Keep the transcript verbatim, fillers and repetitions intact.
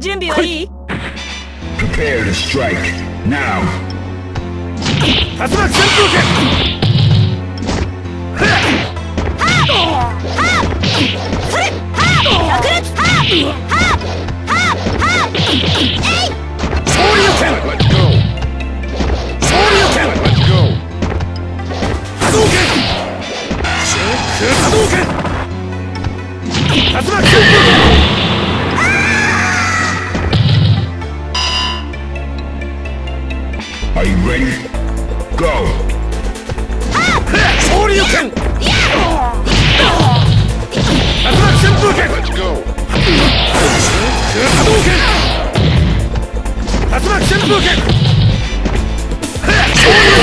Prepare to strike now. Shoryuken! Let's go. Shoryuken! Let's go. Hadouken! Hadouken! Hadouken! Are you ready? Go! Shoryuken! Let's go! Hadouken! Hadouken! Shoryuken!